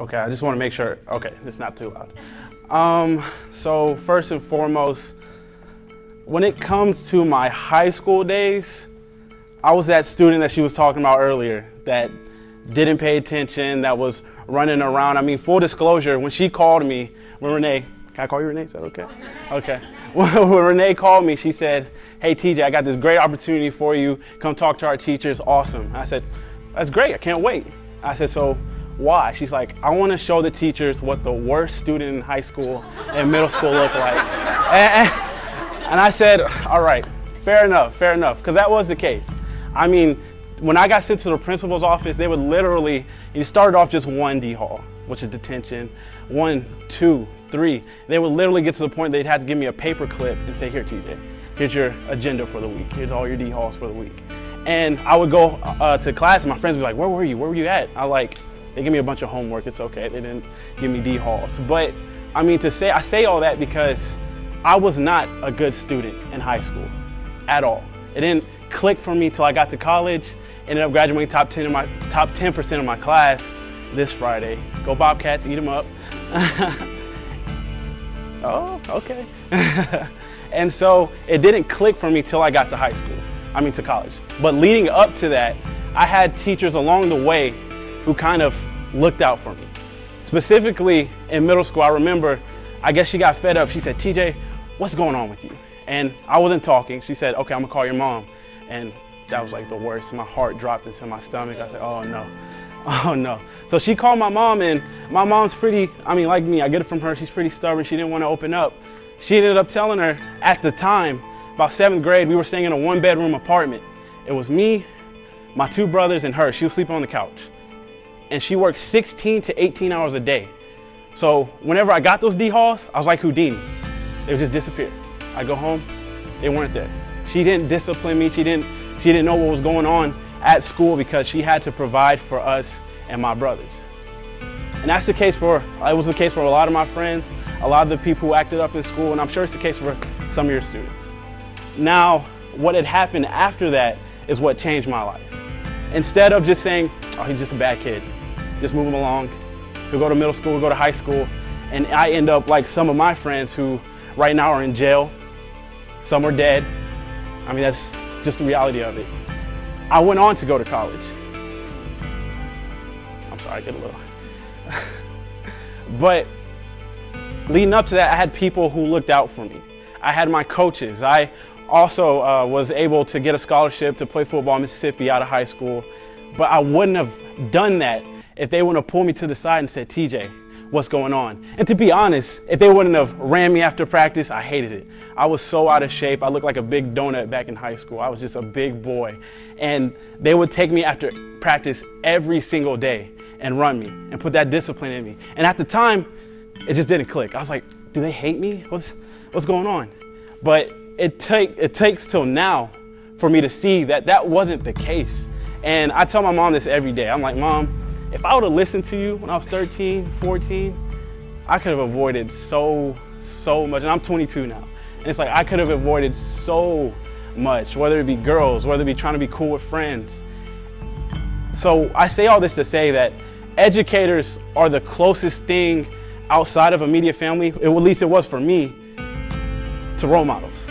Okay, I just want to make sure. Okay, it's not too loud. So first and foremost, when it comes to my high school days, I was that student that she was talking about earlier that didn't pay attention, that was running around. I mean, full disclosure, when she called me, when Renee, can I call you Renee? Is that okay? Okay. When Renee called me, she said, hey, TJ, I got this great opportunity for you. Come talk to our teacher. It's awesome. I said, that's great. I can't wait. I said, so why? She's like, I want to show the teachers what the worst student in high school and middle school look like. And I said, all right, fair enough, because that was the case. I mean, when I got sent to the principal's office, they would literally, you started off just one D-Hall, which is detention, 1, 2, 3. They would literally get to the point they'd have to give me a paper clip and say, here, TJ, here's your agenda for the week. Here's all your D-Halls for the week. And I would go to class and my friends would be like, where were you? Where were you at? I like, they give me a bunch of homework. It's okay. They didn't give me D-Halls. But I mean, I say all that because I was not a good student in high school at all. It didn't click for me till I got to college. Ended up graduating top 10% of my class this Friday. Go Bobcats, eat them up. Oh, okay. And so it didn't click for me till I got to high school. I mean to college. But leading up to that, I had teachers along the way who kind of looked out for me. Specifically in middle school, I remember, I guess she got fed up. She said, TJ, what's going on with you? And I wasn't talking. She said, okay, I'm gonna call your mom. And that was like the worst. My heart dropped into my stomach. I said, oh no, oh no. So she called my mom, and my mom's pretty, I mean, like me, I get it from her. She's pretty stubborn. She didn't want to open up. She ended up telling her, at the time, about 7th grade, we were staying in a 1-bedroom apartment. It was me, my 2 brothers, and her. She was sleeping on the couch. And she worked 16 to 18 hours a day. So whenever I got those D-Halls, I was like Houdini. They would just disappear. I go home, they weren't there. She didn't discipline me. She didn't know what was going on at school because she had to provide for us and my brothers. And that's the case for, it was the case for a lot of my friends, a lot of the people who acted up in school, and I'm sure it's the case for some of your students. Now, what had happened after that is what changed my life. Instead of just saying, oh, he's just a bad kid, just move him along, he'll go to middle school, he'll go to high school, and I end up like some of my friends who right now are in jail, some are dead. I mean, that's just the reality of it. I went on to go to college. I'm sorry, I get a little. But leading up to that, I had people who looked out for me. I had my coaches. I also was able to get a scholarship to play football in Mississippi out of high school. But I wouldn't have done that if they wouldn't have pulled me to the side and said, TJ, what's going on? And to be honest, if they wouldn't have ran me after practice, I hated it. I was so out of shape. I looked like a big donut back in high school. I was just a big boy. And they would take me after practice every single day and run me and put that discipline in me. And at the time, it just didn't click. I was like, do they hate me? What's going on? But it takes till now for me to see that that wasn't the case. And I tell my mom this every day. I'm like, Mom, if I would have listened to you when I was 13, 14, I could have avoided so much. And I'm 22 now. And it's like, I could have avoided so much, whether it be girls, whether it be trying to be cool with friends. So I say all this to say that educators are the closest thing outside of immediate family, at least it was for me, to role models.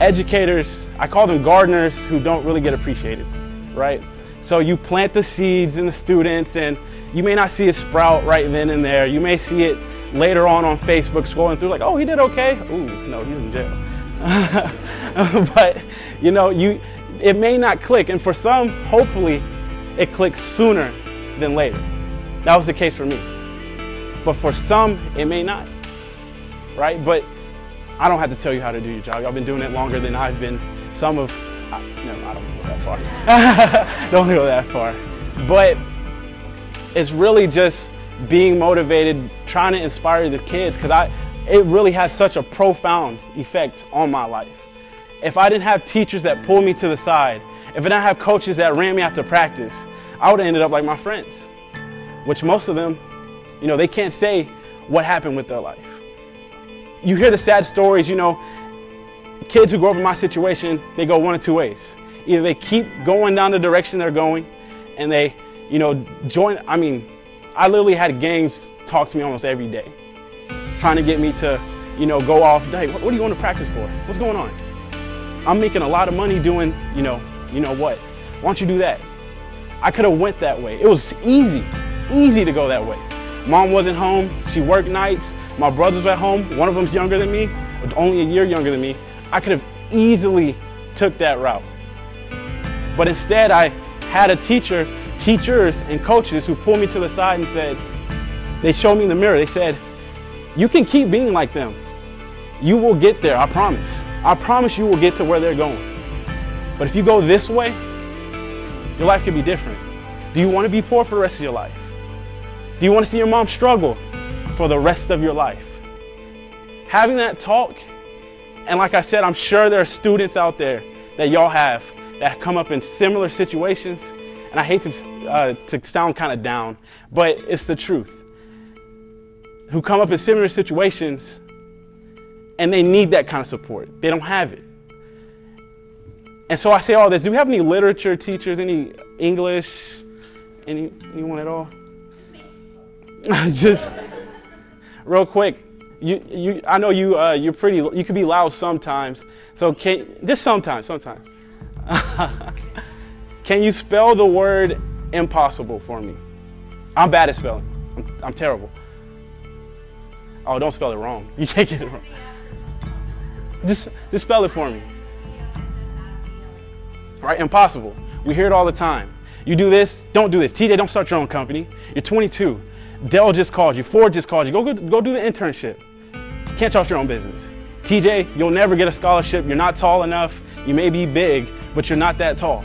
Educators, I call them gardeners who don't really get appreciated, right? So you plant the seeds in the students, and you may not see it sprout right then and there. You may see it later on Facebook scrolling through like, oh, he did okay. Ooh, no, he's in jail. But you know, it may not click. And for some, hopefully, it clicks sooner than later. That was the case for me. But for some, it may not, right? But I don't have to tell you how to do your job. Y'all been doing it longer than I've been. I don't go that far. Don't go that far. But it's really just being motivated, trying to inspire the kids, because it really has such a profound effect on my life. If I didn't have teachers that pulled me to the side, if I didn't have coaches that ran me after practice, I would have ended up like my friends, which most of them, you know, they can't say what happened with their life. You hear the sad stories, you know, kids who grow up in my situation, they go one of two ways. Either they keep going down the direction they're going and they, you know, join, I mean, I literally had gangs talk to me almost every day, trying to get me to, you know, go off. Hey, what are you going to practice for? What's going on? I'm making a lot of money doing, you know what? Why don't you do that? I could have went that way. It was easy to go that way. Mom wasn't home. She worked nights. My brothers were at home. One of them's younger than me, only a year younger than me. I could have easily took that route. But instead, I had a teachers and coaches who pulled me to the side and said, they showed me in the mirror. They said, you can keep being like them. You will get there, I promise. I promise you will get to where they're going. But if you go this way, your life could be different. Do you want to be poor for the rest of your life? Do you want to see your mom struggle for the rest of your life? Having that talk, and like I said, I'm sure there are students out there that y'all have that come up in similar situations, and I hate to sound kind of down, but it's the truth, who come up in similar situations and they need that kind of support. They don't have it. And so I say all this. Do we have any literature teachers, any English, anyone at all? Just real quick, I know you're pretty. You can be loud sometimes. So just sometimes. Can you spell the word impossible for me? I'm bad at spelling. I'm terrible. Oh, don't spell it wrong. You can't get it wrong. Just spell it for me. Right? Impossible. We hear it all the time. You do this. Don't do this. TJ, don't start your own company. You're 22. Dell just called you. Ford just called you. Go do the internship. Can't start your own business. TJ, you'll never get a scholarship. You're not tall enough. You may be big, but you're not that tall.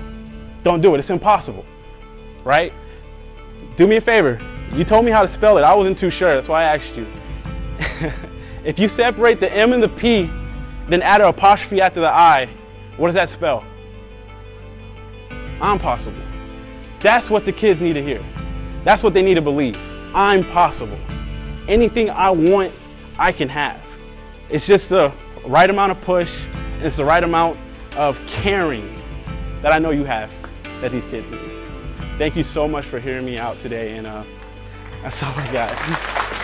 Don't do it. It's impossible. Right? Do me a favor. You told me how to spell it. I wasn't too sure. That's why I asked you. If you separate the M and the P, then add an apostrophe after the I, what does that spell? I'm possible. That's what the kids need to hear. That's what they need to believe. I'm possible. Anything I want, I can have. It's just the right amount of push, and it's the right amount of caring that I know you have, that these kids need. Thank you so much for hearing me out today, and that's all I got.